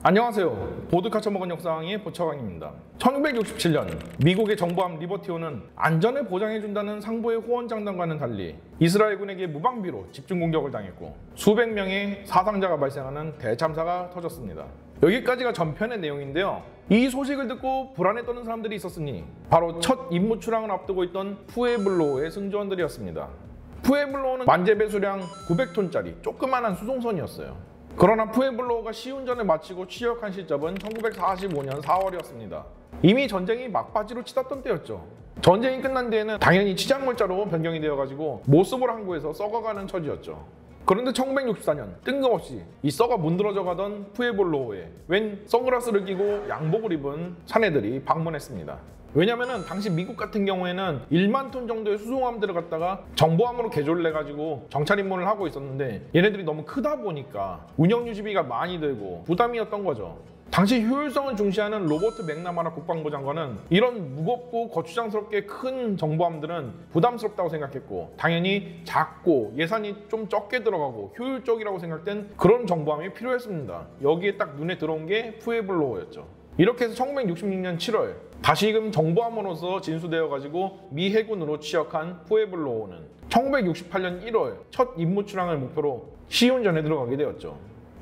안녕하세요. 보드 카쳐먹은 역사왕의 보차왕입니다. 1667년 미국의 정보함 리버티호는 안전을 보장해준다는 상부의 호언장담과는 달리 이스라엘군에게 무방비로 집중공격을 당했고 수백 명의 사상자가 발생하는 대참사가 터졌습니다. 여기까지가 전편의 내용인데요. 이 소식을 듣고 불안에 떠는 사람들이 있었으니 바로 첫 임무 출항을 앞두고 있던 푸에블로호의 승조원들이었습니다. 푸에블로호는 만재 배수량 900톤짜리 조그만한 수송선이었어요. 그러나 푸에블로호가 시운전을 마치고 취역한 시점은 1945년 4월이었습니다. 이미 전쟁이 막바지로 치닫던 때였죠. 전쟁이 끝난 뒤에는 당연히 치장물자로 변경이 되어가지고 모습을 항구에서 썩어가는 처지였죠. 그런데 1964년 뜬금없이 이 썩어 문드러져가던 푸에블로호에 웬 선글라스를 끼고 양복을 입은 사내들이 방문했습니다. 왜냐면은 당시 미국 같은 경우에는 1만 톤 정도의 수송함들을 갖다가 정보함으로 개조를 해가지고 정찰 임무를 하고 있었는데 얘네들이 너무 크다 보니까 운영 유지비가 많이 들고 부담이었던 거죠. 당시 효율성을 중시하는 로버트 맥나마라 국방부 장관은 이런 무겁고 거추장스럽게 큰 정보함들은 부담스럽다고 생각했고 당연히 작고 예산이 좀 적게 들어가고 효율적이라고 생각된 그런 정보함이 필요했습니다. 여기에 딱 눈에 들어온 게 푸에블로호였죠. 이렇게 해서 1966년 7월 다시금 정보함으로서 진수되어가지고 미 해군으로 취역한 푸에블로호는 1968년 1월 첫 임무 출항을 목표로 시운전에 들어가게 되었죠.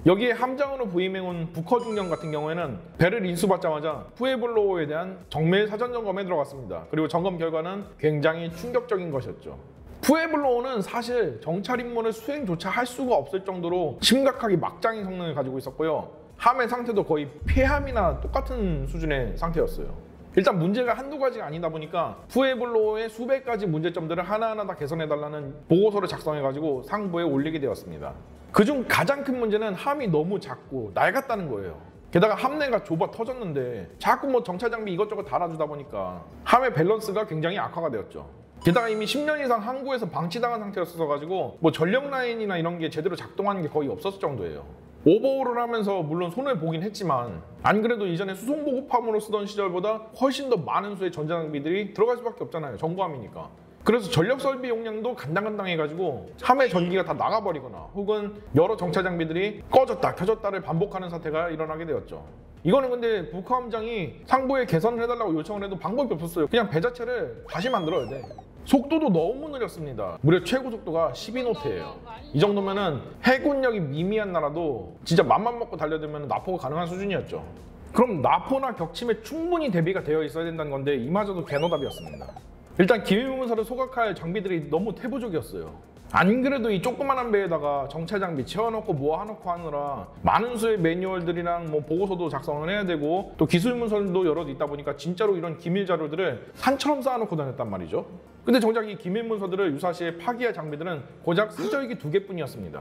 여기에 함장으로 부임해온 부커 중령 같은 경우에는 배를 인수받자마자 푸에블로호에 대한 정밀 사전 점검에 들어갔습니다. 그리고 점검 결과는 굉장히 충격적인 것이었죠. 푸에블로호는 사실 정찰 임무를 수행조차 할 수가 없을 정도로 심각하게 막장인 성능을 가지고 있었고요. 함의 상태도 거의 폐함이나 똑같은 수준의 상태였어요. 일단 문제가 한두 가지가 아니다 보니까 푸에블로호의 수백 가지 문제점들을 하나하나 다 개선해달라는 보고서를 작성해가지고 상부에 올리게 되었습니다. 그중 가장 큰 문제는 함이 너무 작고 낡았다는 거예요. 게다가 함내가 좁아 터졌는데 자꾸 정찰 장비 이것저것 달아주다 보니까 함의 밸런스가 굉장히 악화가 되었죠. 게다가 이미 10년 이상 항구에서 방치당한 상태였어가지고 전력 라인이나 이런 게 제대로 작동하는 게 거의 없었을 정도예요. 오버홀을 하면서 물론 손을 보긴 했지만 안 그래도 이전에 수송보급함으로 쓰던 시절보다 훨씬 더 많은 수의 전자장비들이 들어갈 수밖에 없잖아요. 정보함이니까. 그래서 전력설비 용량도 간당간당해가지고 함의 전기가 다 나가버리거나 혹은 여러 정찰장비들이 꺼졌다 켜졌다를 반복하는 사태가 일어나게 되었죠. 이거는 근데 부커 함장이 상부에 개선을 해달라고 요청을 해도 방법이 없었어요. 그냥 배 자체를 다시 만들어야 돼. 속도도 너무 느렸습니다. 무려 최고 속도가 12노트예요. 이 정도면은 해군력이 미미한 나라도 진짜 맘만 먹고 달려들면 납포가 가능한 수준이었죠. 그럼 납포나 격침에 충분히 대비가 되어 있어야 된다는 건데 이마저도 개노답이었습니다. 일단 기밀문서를 소각할 장비들이 너무 태부족이었어요. 안 그래도 이 조그만한 배에다가 정찰장비 채워넣고 모아놓고 하느라 많은 수의 매뉴얼들이랑 보고서도 작성을 해야 되고 또 기술문서도 여럿 있다 보니까 진짜로 이런 기밀자료들을 산처럼 쌓아놓고 다녔단 말이죠. 근데 정작 이 기밀문서들을 유사시에 파기할 장비들은 고작 사절기 2개뿐이었습니다.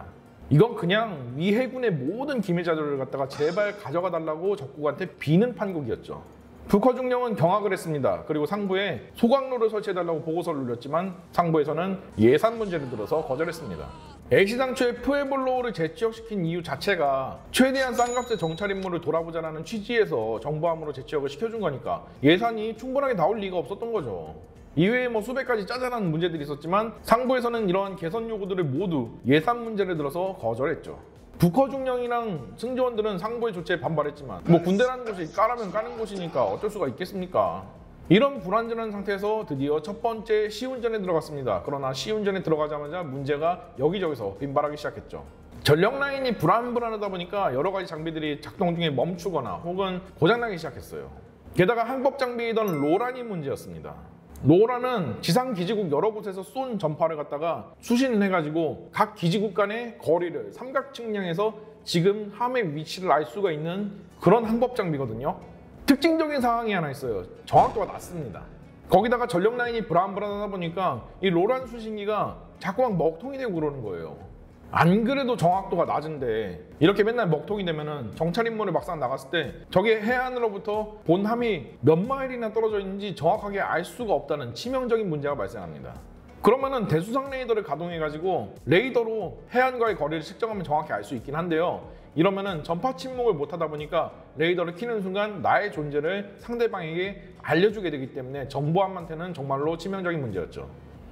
이건 그냥 미 해군의 모든 기밀자료를 갖다가 제발 가져가달라고 적국한테 비는 판국이었죠. 부커 중령은 경악을 했습니다. 그리고 상부에 소각로를 설치해달라고 보고서를 올렸지만 상부에서는 예산 문제를 들어서 거절했습니다. 애시당초에 푸에블로호를 재취역시킨 이유 자체가 최대한 싼 값의 정찰 임무를 돌아보자는 취지에서 정보함으로 재취역을 시켜준 거니까 예산이 충분하게 나올 리가 없었던 거죠. 이외에 수백 가지 짜잘한 문제들이 있었지만 상부에서는 이러한 개선 요구들을 모두 예산 문제를 들어서 거절했죠. 부커 중령이랑 승조원들은 상부의 조치에 반발했지만 군대라는 곳이 까라면 까는 곳이니까 어쩔 수가 있겠습니까? 이런 불안전한 상태에서 드디어 첫 번째 시운전에 들어갔습니다. 그러나 시운전에 들어가자마자 문제가 여기저기서 빈발하기 시작했죠. 전력 라인이 불안불안하다 보니까 여러 가지 장비들이 작동 중에 멈추거나 혹은 고장나기 시작했어요. 게다가 항법 장비이던 로란이 문제였습니다. 로란은 지상기지국 여러 곳에서 쏜 전파를 갖다가 수신을 해가지고 각 기지국 간의 거리를 삼각측량해서 지금 함의 위치를 알 수가 있는 그런 항법 장비거든요. 특징적인 상황이 하나 있어요. 정확도가 낮습니다. 거기다가 전력 라인이 불안불안하다 보니까 이 로란 수신기가 자꾸 막 먹통이 되고 그러는 거예요. 안 그래도 정확도가 낮은데 이렇게 맨날 먹통이 되면은 정찰 임무를 막상 나갔을 때 저게 해안으로부터 본함이 몇 마일이나 떨어져 있는지 정확하게 알 수가 없다는 치명적인 문제가 발생합니다. 그러면은 대수상 레이더를 가동해가지고 레이더로 해안과의 거리를 측정하면 정확히 알 수 있긴 한데요. 이러면은 전파 침묵을 못하다 보니까 레이더를 켜는 순간 나의 존재를 상대방에게 알려주게 되기 때문에 정보함한테는 정말로 치명적인 문제였죠.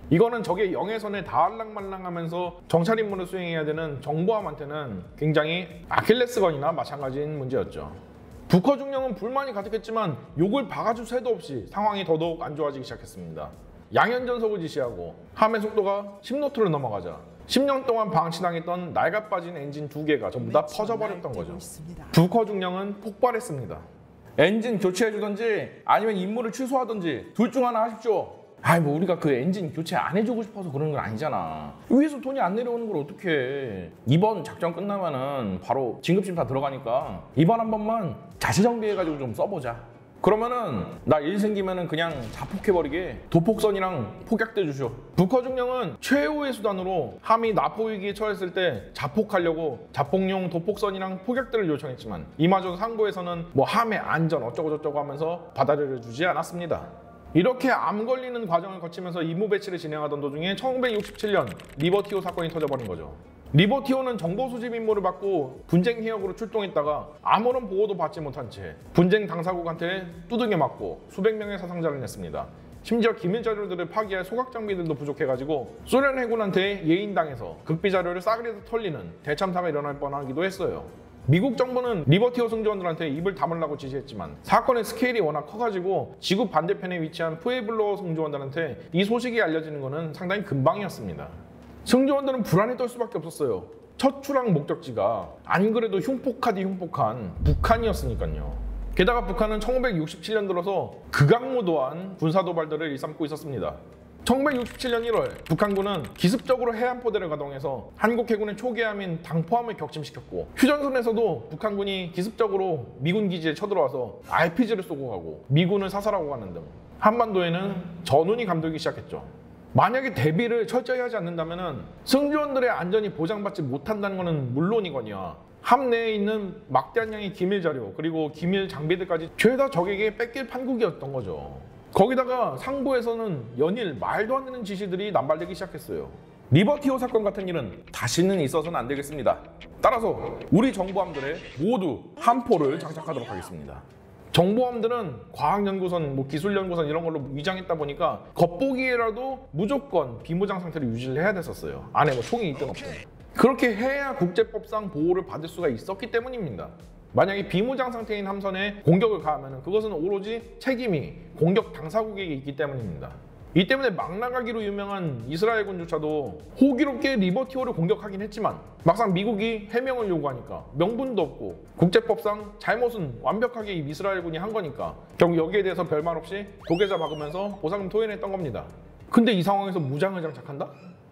이거는 적의 영해선에 다 알랑말랑하면서 정찰 임무를 수행해야 되는 정보함한테는 굉장히 아킬레스건이나 마찬가지인 문제였죠. 부커 중령은 불만이 가득했지만 욕을 박아줄 새도 없이 상황이 더더욱 안 좋아지기 시작했습니다. 양연전속을 지시하고 함의 속도가 10노트를 넘어가자 10년 동안 방치당했던 낡아빠진 엔진 2개가 전부 다 퍼져버렸던 거죠. 부커 중령은 폭발했습니다. 엔진 교체해주든지 아니면 임무를 취소하든지 둘 중 하나 하십시오. 아이 뭐 우리가 그 엔진 교체 안 해주고 싶어서 그러는 건 아니잖아. 위에서 돈이 안 내려오는 걸 어떡해. 이번 작전 끝나면은 바로 진급심사 들어가니까 이번 한 번만 자체 정비해가지고 좀 써보자. 그러면은 나 일 생기면은 그냥 자폭해버리게 도폭선이랑 폭약대 주쇼. 부커 중령은 최후의 수단으로 함이 납포위기에 처했을 때 자폭하려고 자폭용 도폭선이랑 폭약대를 요청했지만 이마저 상부에서는 뭐 함의 안전 어쩌고저쩌고 하면서 받아들여 주지 않았습니다. 이렇게 암 걸리는 과정을 거치면서 임무 배치를 진행하던 도중에 1967년 리버티호 사건이 터져버린 거죠. 리버티호는 정보 수집 임무를 받고 분쟁 해역으로 출동했다가 아무런 보호도 받지 못한 채 분쟁 당사국한테 두들겨 맞고 수백 명의 사상자를 냈습니다. 심지어 기밀 자료들을 파기할 소각 장비들도 부족해가지고 소련 해군한테 예인당해서 극비 자료를 싸그리도 털리는 대참사가 일어날 뻔하기도 했어요. 미국 정부는 리버티호 승조원들한테 입을 다물라고 지시했지만 사건의 스케일이 워낙 커가지고 지구 반대편에 위치한 푸에블로호 승조원들한테 이 소식이 알려지는 것은 상당히 금방이었습니다. 승조원들은 불안에 떨 수밖에 없었어요. 첫 출항 목적지가 안 그래도 흉폭하디 흉폭한 북한이었으니까요. 게다가 북한은 1967년 들어서 극악무도한 군사도발들을 일삼고 있었습니다. 1967년 1월 북한군은 기습적으로 해안포대를 가동해서 한국 해군의 초계함인 당포함을 격침시켰고 휴전선에서도 북한군이 기습적으로 미군 기지에 쳐들어와서 RPG를 쏘고 가고 미군을 사살하고 가는 등 한반도에는 전운이 감돌기 시작했죠. 만약에 대비를 철저히 하지 않는다면 승조원들의 안전이 보장받지 못한다는 것은 물론이거니와 함 내에 있는 막대한 양의 기밀 자료 그리고 기밀 장비들까지 죄다 적에게 뺏길 판국이었던 거죠. 거기다가 상부에서는 연일 말도 안 되는 지시들이 남발되기 시작했어요. 리버티호 사건 같은 일은 다시는 있어서는 안 되겠습니다. 따라서 우리 정보함들에 모두 함포를 장착하도록 하겠습니다. 정보함들은 과학연구선, 뭐 기술연구선 이런 걸로 위장했다 보니까 겉보기에라도 무조건 비무장 상태를 유지를 해야 됐었어요. 안에 뭐 총이 있든 없든. 그렇게 해야 국제법상 보호를 받을 수가 있었기 때문입니다. 만약에 비무장 상태인 함선에 공격을 가하면 그것은 오로지 책임이 공격 당사국에게 있기 때문입니다. 이 때문에 막 나가기로 유명한 이스라엘군조차도 호기롭게 리버티호를 공격하긴 했지만 막상 미국이 해명을 요구하니까 명분도 없고 국제법상 잘못은 완벽하게 이 이스라엘군이 한 거니까 결국 여기에 대해서 별말 없이 도계자 박으면서 보상금 토해냈던 겁니다. 근데 이 상황에서 무장을 장착한다?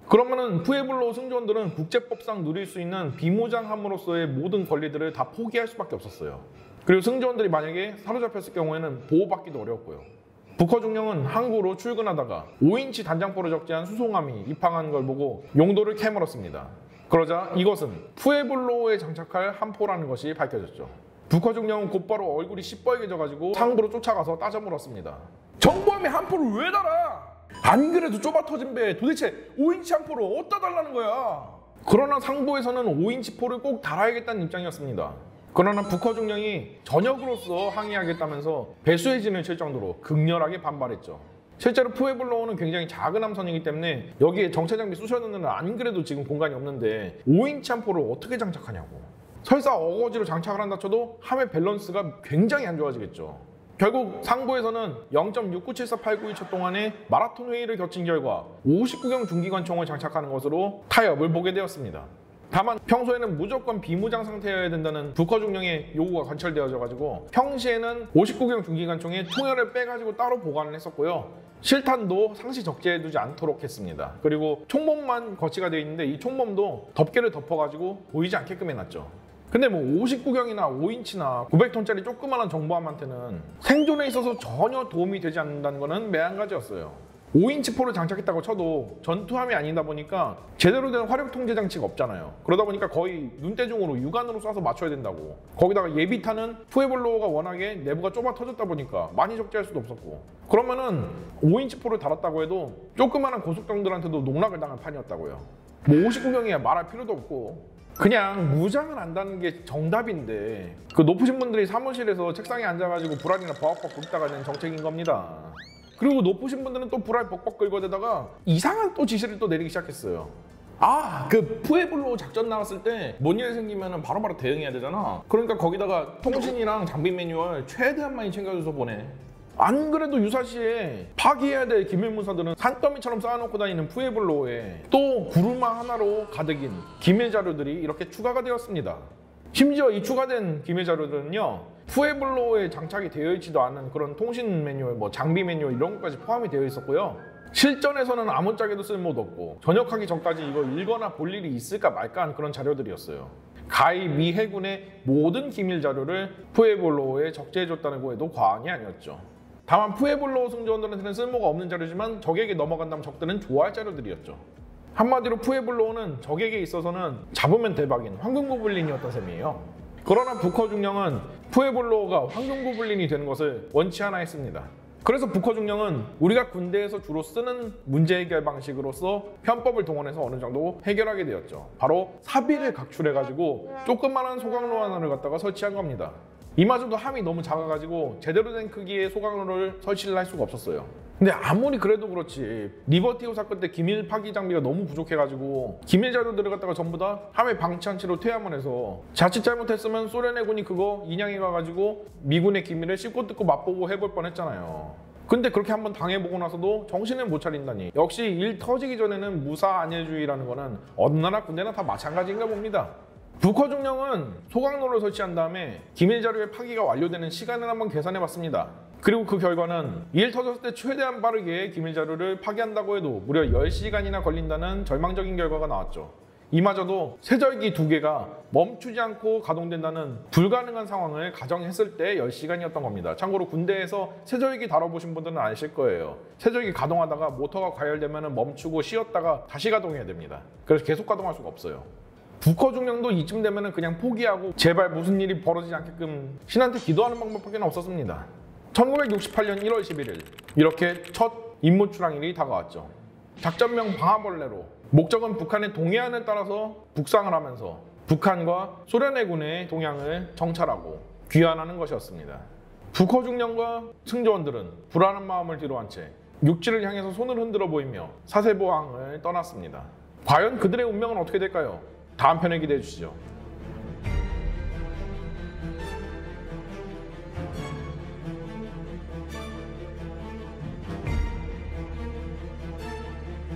그러면은 푸에블로호 승조원들은 국제법상 누릴 수 있는 비무장함으로서의 모든 권리들을 다 포기할 수밖에 없었어요. 그리고 승조원들이 만약에 사로잡혔을 경우에는 보호받기도 어려웠고요. 부커 중령은 항구로 출근하다가 5인치 단장포를 적재한 수송함이 입항한 걸 보고 용도를 캐물었습니다. 그러자 이것은 푸에블로호에 장착할 함포라는 것이 밝혀졌죠. 부커 중령은 곧바로 얼굴이 시뻘게 져가지고 상부로 쫓아가서 따져 물었습니다. 정보함이 함포를 왜 달아? 안 그래도 좁아 터진 배에 도대체 5인치 함포를 어디다 달라는 거야? 그러나 상부에서는 5인치 포를 꼭 달아야겠다는 입장이었습니다. 그러나 부커 중령이 전역으로서 항의하겠다면서 배수해진을 칠 정도로 극렬하게 반발했죠. 실제로 푸에블로호는 굉장히 작은 함선이기 때문에 여기에 정체장비 쑤셔넣는 안 그래도 지금 공간이 없는데 5인치 함포를 어떻게 장착하냐고. 설사 어거지로 장착을 한다 쳐도 함의 밸런스가 굉장히 안 좋아지겠죠. 결국 상부에서는 0.697489일초 동안의 마라톤 회의를 거친 결과 59경 중기관총을 장착하는 것으로 타협을 보게 되었습니다. 다만 평소에는 무조건 비무장 상태여야 된다는 부커 중령의 요구가 관철되어져가지고 평시에는 59경 중기관총의 총열을 빼가지고 따로 보관을 했었고요. 실탄도 상시 적재해두지 않도록 했습니다. 그리고 총몸만 거치가 되어 있는데 이 총몸도 덮개를 덮어가지고 보이지 않게끔 해놨죠. 근데 뭐 59경이나 5인치나 900톤짜리 조그마한 정보함한테는 생존에 있어서 전혀 도움이 되지 않는다는 거는 매한가지였어요. 5인치 포를 장착했다고 쳐도 전투함이 아니다 보니까 제대로 된 화력 통제 장치가 없잖아요. 그러다 보니까 거의 눈대중으로 육안으로 쏴서 맞춰야 된다고. 거기다가 예비탄은 푸에블로호가 워낙에 내부가 좁아 터졌다 보니까 많이 적재할 수도 없었고. 그러면은 5인치 포를 달았다고 해도 조그마한 고속정들한테도 농락을 당할 판이었다고요. 뭐 59경이야 말할 필요도 없고. 그냥 무장을 안다는 게 정답인데 그 높으신 분들이 사무실에서 책상에 앉아가지고 불안이나 버벅버벅 굽다가 된 정책인 겁니다. 그리고 높으신 분들은 또 불알 벅벅 긁어대다가 이상한 또 지시를 또 내리기 시작했어요. 아, 그 푸에블로호 작전 나갔을 때 뭔 일 생기면은 바로바로 대응해야 되잖아. 그러니까 거기다가 통신이랑 장비 매뉴얼 최대한 많이 챙겨줘서 보내. 안 그래도 유사시에 파기해야 될 기밀문서들은 산더미처럼 쌓아놓고 다니는 푸에블로호에 또 구루마 하나로 가득인 기밀 자료들이 이렇게 추가가 되었습니다. 심지어 이 추가된 기밀 자료들은요, 푸에블로호에 장착이 되어 있지도 않은 그런 통신 매뉴얼, 뭐 장비 매뉴얼 이런 것까지 포함이 되어 있었고요. 실전에서는 아무짝에도 쓸모도 없고 전역하기 전까지 이거 읽거나 볼 일이 있을까 말까 한 그런 자료들이었어요. 가히 미 해군의 모든 기밀 자료를 푸에블로호에 적재해줬다는 거에도 과언이 아니었죠. 다만 푸에블로호 승조원들한테는 쓸모가 없는 자료지만 적에게 넘어간다면 적들은 좋아할 자료들이었죠. 한마디로 푸에블로호는 적에게 있어서는 잡으면 대박인 황금고블린이었던 셈이에요. 그러나 부커 중령은 푸에블로호가 황금고블린이 되는 것을 원치 않아 했습니다. 그래서 부커 중령은 우리가 군대에서 주로 쓰는 문제 해결 방식으로서 편법을 동원해서 어느 정도 해결하게 되었죠. 바로 사비를 각출해가지고 조그만한 소각로 하나를 갖다가 설치한 겁니다. 이마저도 함이 너무 작아가지고 제대로 된 크기의 소각로를 설치를 할 수가 없었어요. 근데 아무리 그래도 그렇지 리버티호 사건 때 기밀 파기 장비가 너무 부족해가지고 기밀 자료들을 갖다가 전부 다 함에 방치한 채로 퇴함을 해서 자칫 잘못했으면 소련의 군이 그거 인양해 가가지고 미군의 기밀을 씹고 뜯고 맛보고 해볼 뻔했잖아요. 근데 그렇게 한번 당해보고 나서도 정신을 못 차린다니, 역시 일 터지기 전에는 무사 안일주의라는 거는 어느 나라 군대나 다 마찬가지인가 봅니다. 부커 중령은 소각로를 설치한 다음에 기밀 자료의 파기가 완료되는 시간을 한번 계산해 봤습니다. 그리고 그 결과는 일 터졌을 때 최대한 빠르게 기밀 자료를 파기한다고 해도 무려 10시간이나 걸린다는 절망적인 결과가 나왔죠. 이마저도 세절기 2개가 멈추지 않고 가동된다는 불가능한 상황을 가정했을 때 10시간이었던 겁니다. 참고로 군대에서 세절기 다뤄보신 분들은 아실 거예요. 세절기 가동하다가 모터가 과열되면 멈추고 쉬었다가 다시 가동해야 됩니다. 그래서 계속 가동할 수가 없어요. 부커 중령도 이쯤 되면 그냥 포기하고 제발 무슨 일이 벌어지지 않게끔 신한테 기도하는 방법밖에 없었습니다. 1968년 1월 11일 이렇게 첫 임무출항일이 다가왔죠. 작전명 방아벌레로 목적은 북한의 동해안을 따라서 북상을 하면서 북한과 소련의 군의 동향을 정찰하고 귀환하는 것이었습니다. 부커 중령과 승조원들은 불안한 마음을 뒤로한 채 육지를 향해서 손을 흔들어 보이며 사세보항을 떠났습니다. 과연 그들의 운명은 어떻게 될까요? 다음 편에 기대해 주시죠.